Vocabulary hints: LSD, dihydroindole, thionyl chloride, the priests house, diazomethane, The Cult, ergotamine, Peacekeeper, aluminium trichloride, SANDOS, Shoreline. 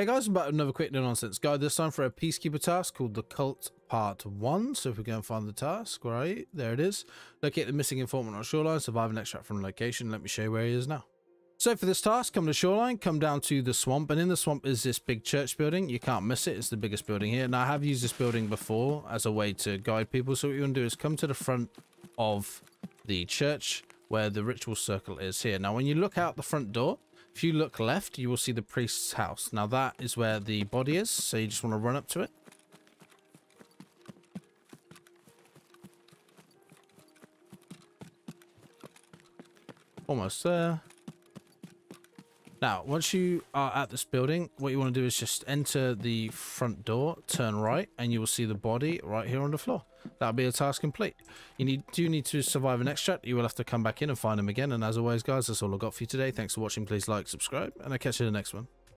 Hey guys, I'm back with another quick no nonsense guide, this time for a Peacekeeper task called the Cult Part 1. So if we go and find the task, right, there it is. Locate the missing informant on Shoreline, survive an extract from the location. Let me show you where he is now. So for this task, come to Shoreline, come down to the swamp, and in the swamp is this big church building. You can't miss it, it's the biggest building here. Now I have used this building before as a way to guide people. So what you want to do is come to the front of the church where the ritual circle is here. Now when you look out the front door, if you look left, you will see the priest's house. Now that is where the body is, so you just want to run up to it. Almost there. Now, once you are at this building, what you want to do is just enter the front door, turn right, and you will see the body right here on the floor. That'll be a task complete. You do need to survive an extract. You will have to come back in and find him again. And as always, guys, that's all I've got for you today. Thanks for watching. Please like, subscribe, and I'll catch you in the next one.